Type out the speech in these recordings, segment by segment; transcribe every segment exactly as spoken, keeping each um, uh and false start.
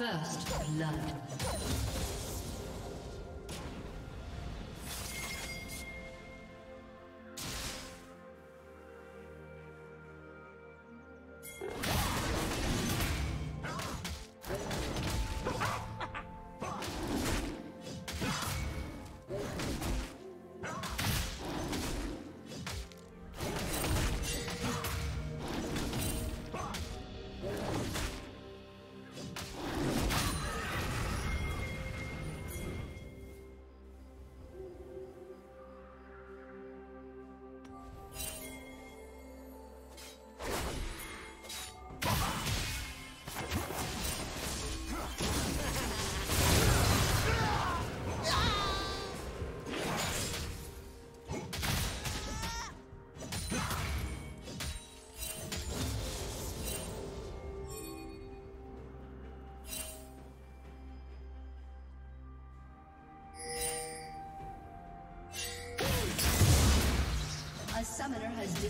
First blood. The summoner has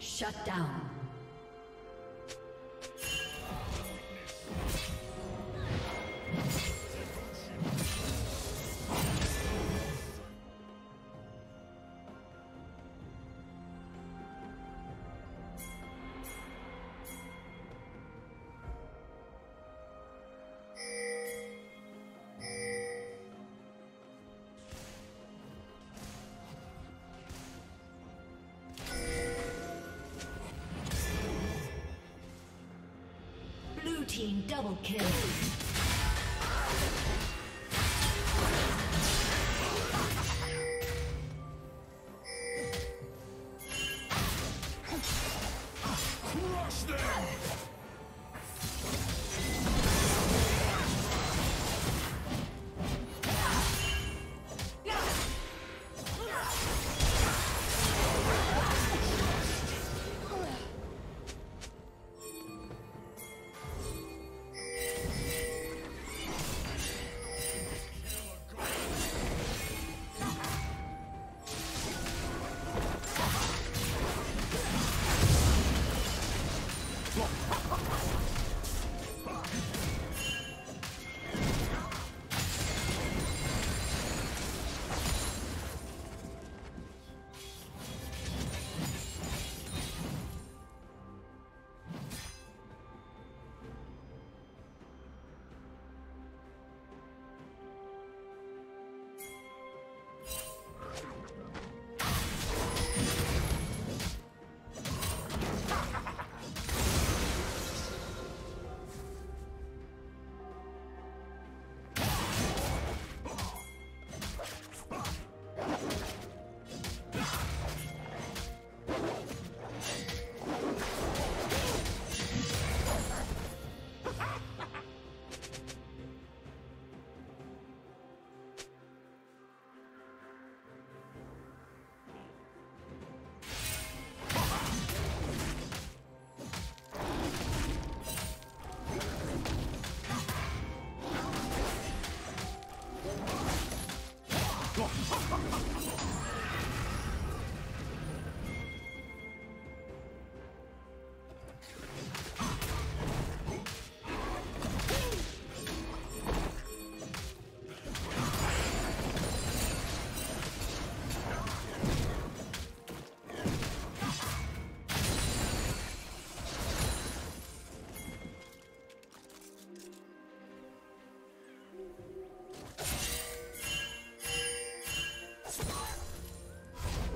Shut down. team double kill.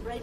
Red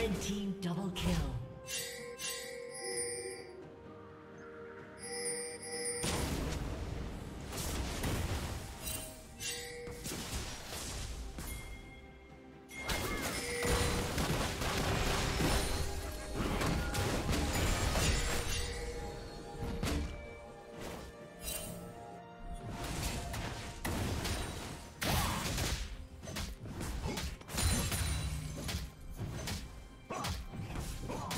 Red team double kill. Oh.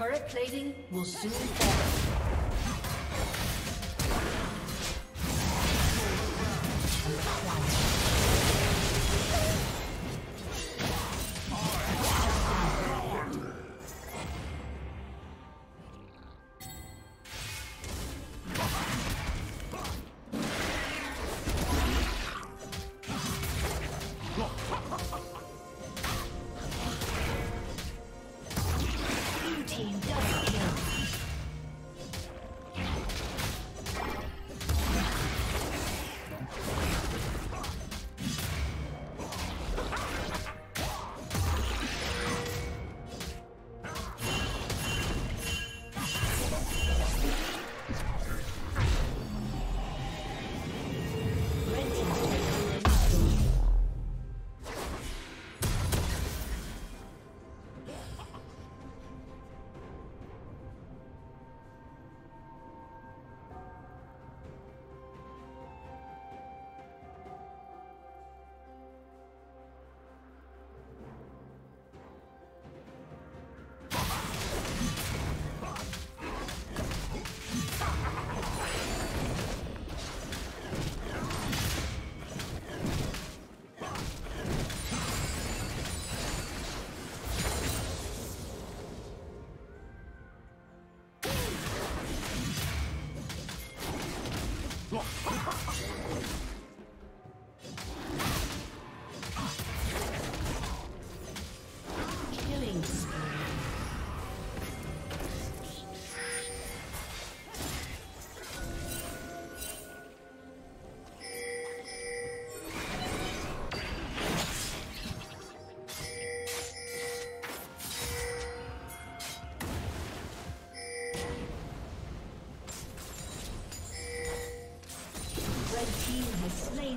Turret plating will soon fall.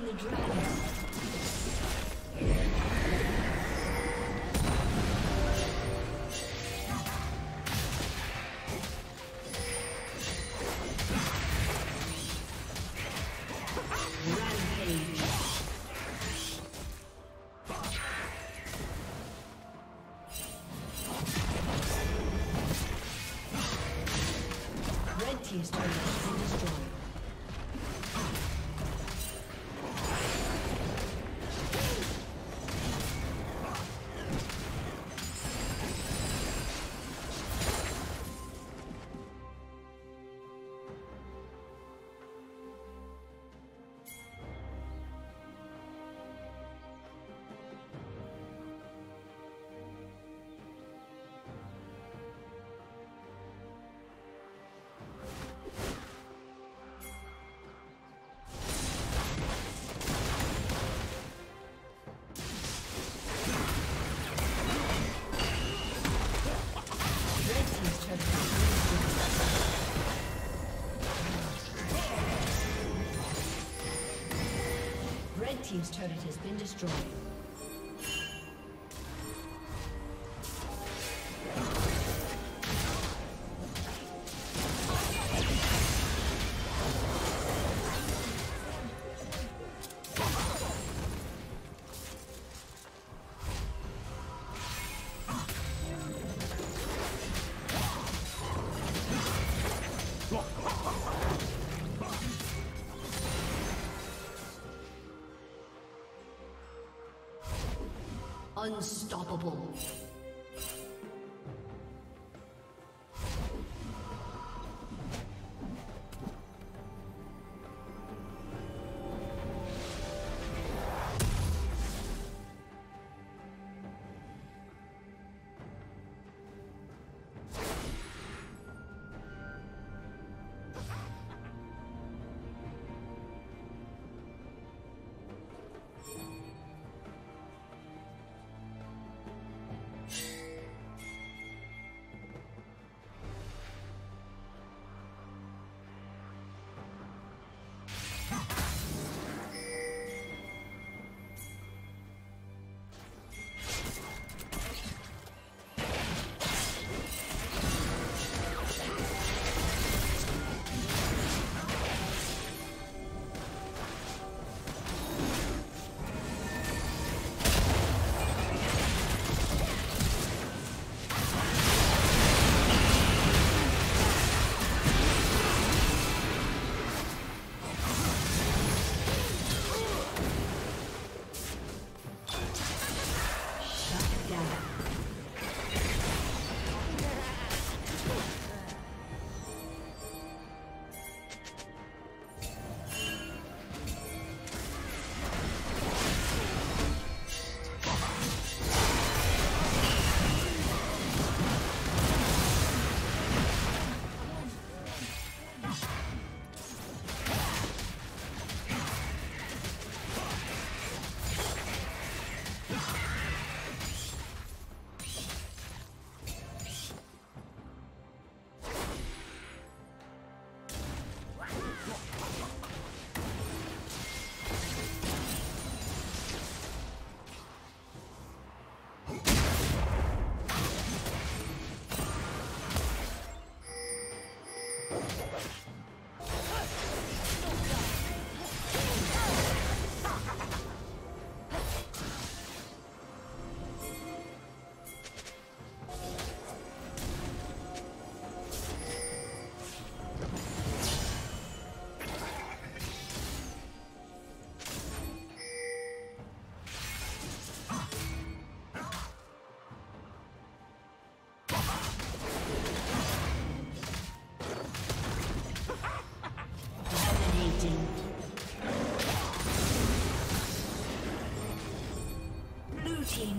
The dragon. Team's turret has been destroyed. Unstoppable.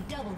Double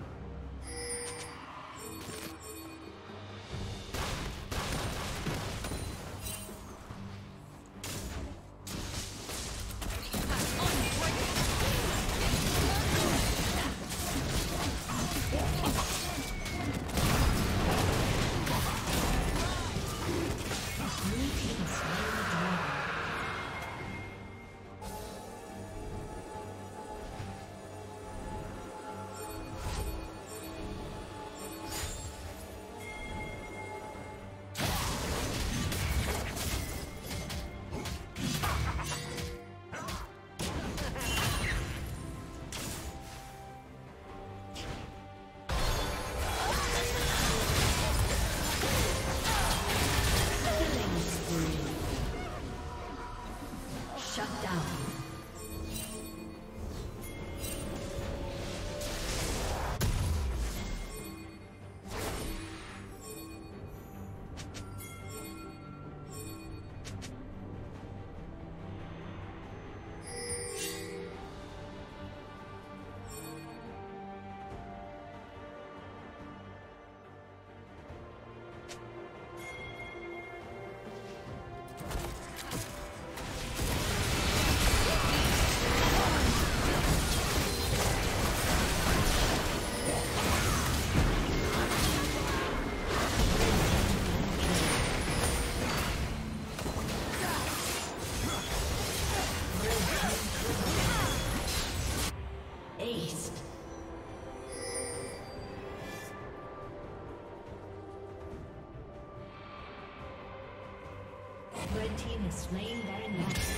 Red team is slain their next.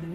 Blue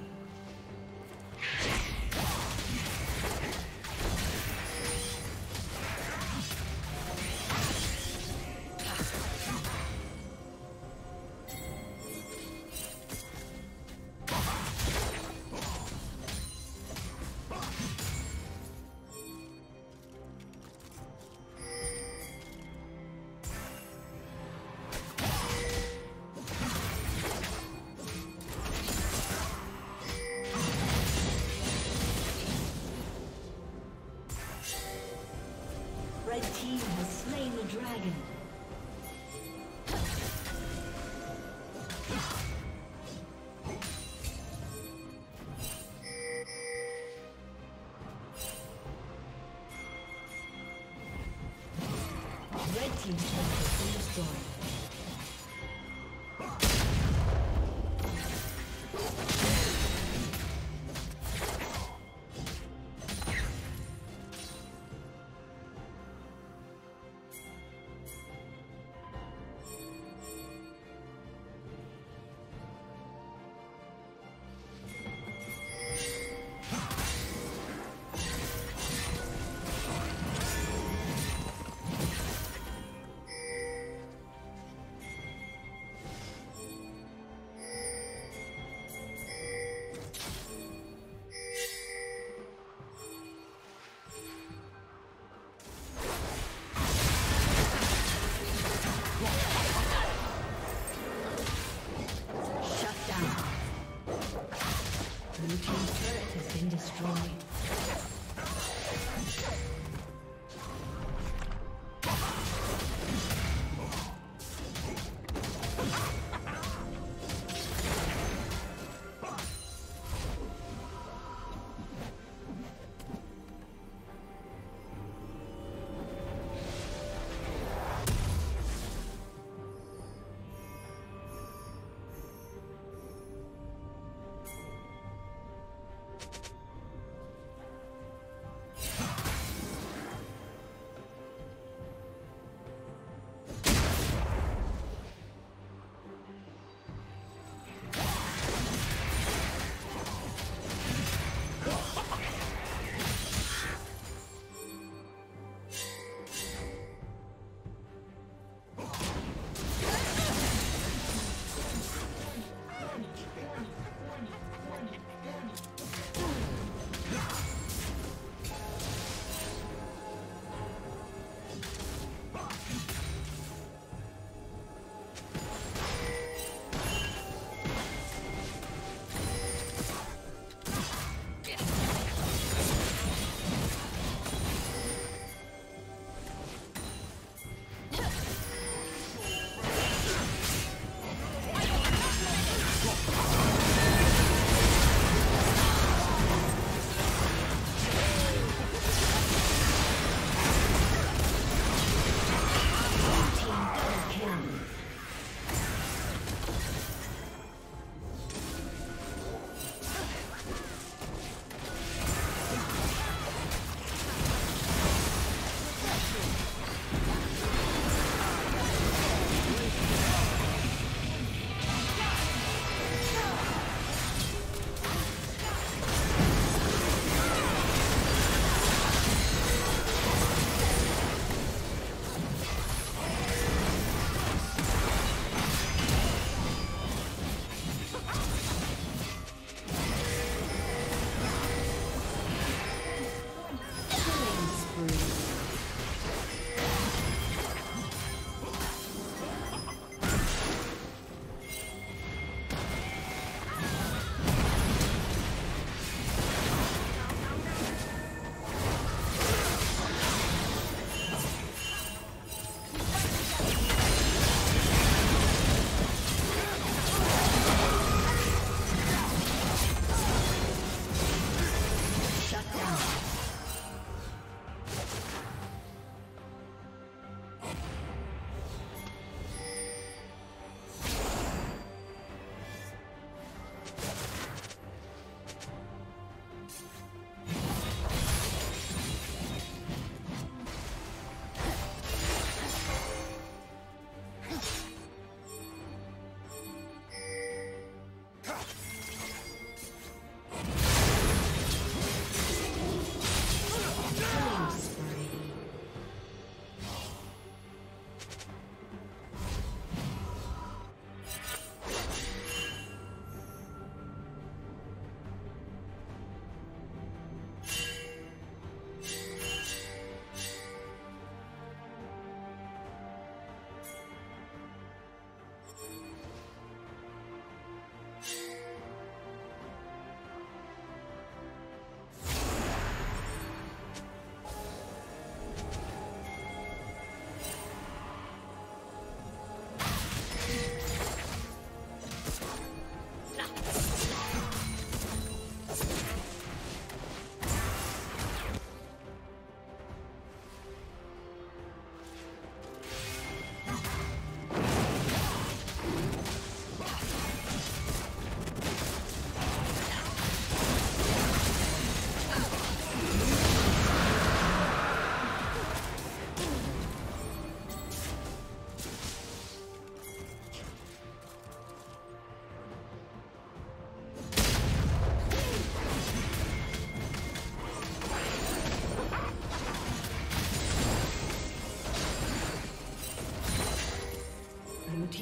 Dragon. Red team's turret has been destroyed.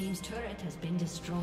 team's turret has been destroyed.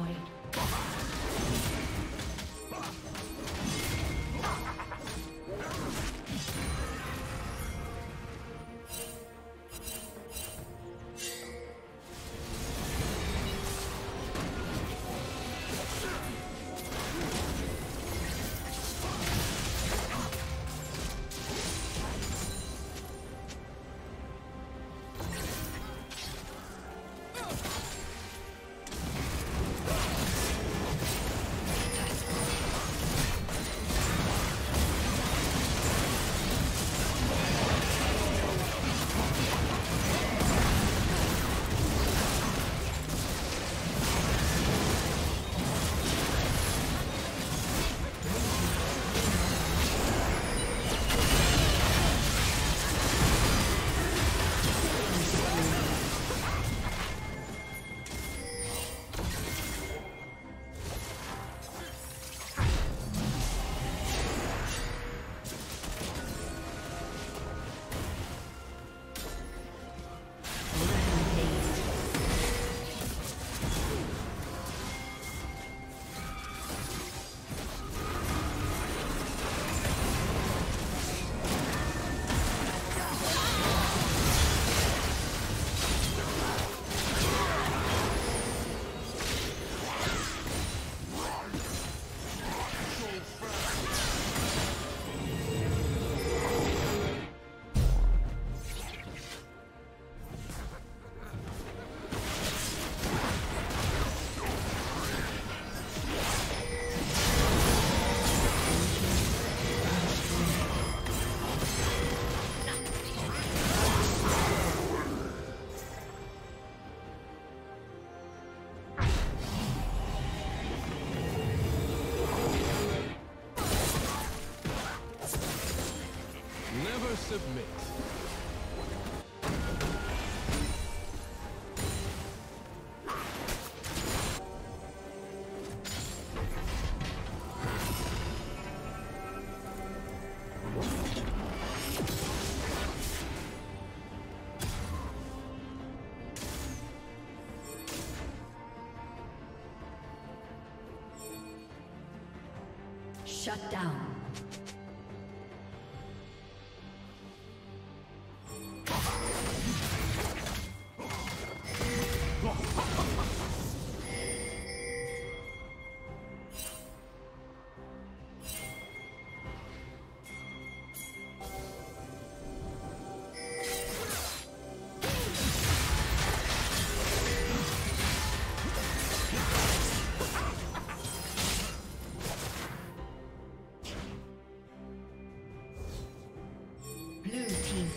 Shut down.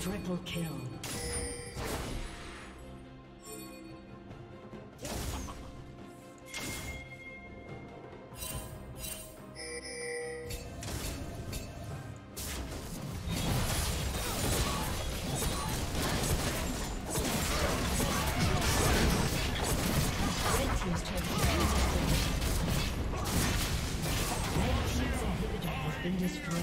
Triple kill. Destroyed.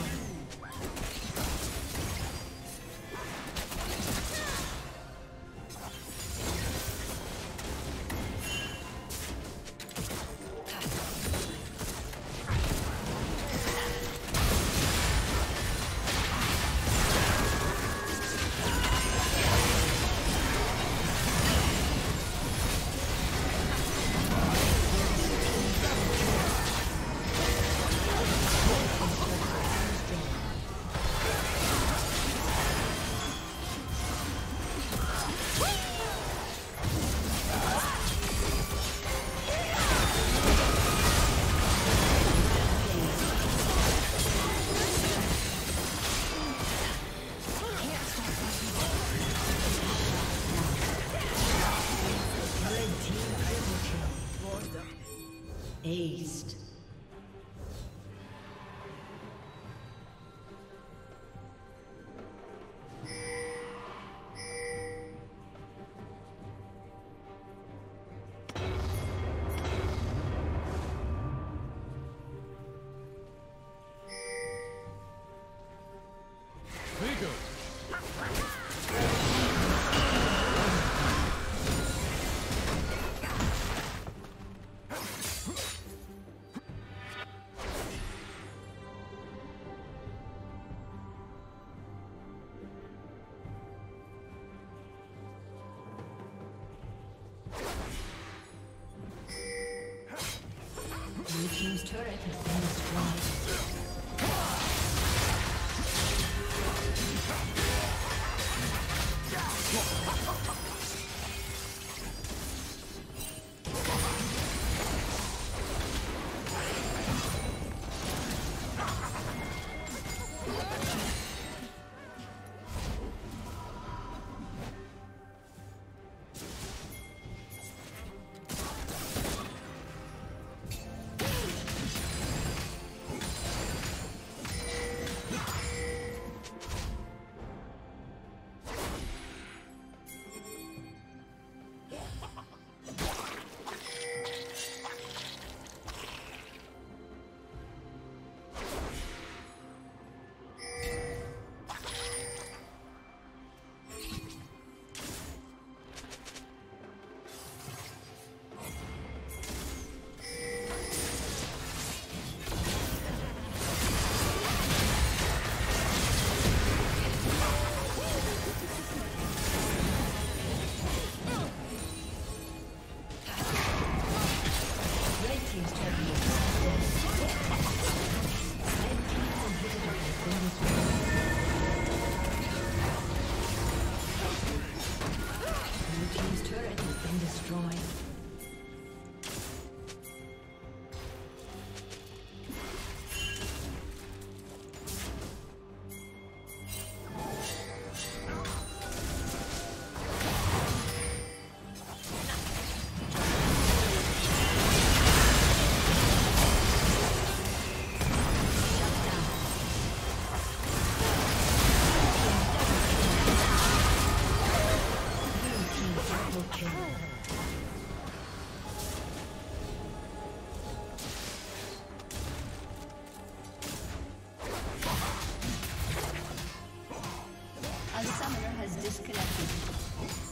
A summoner has disconnected.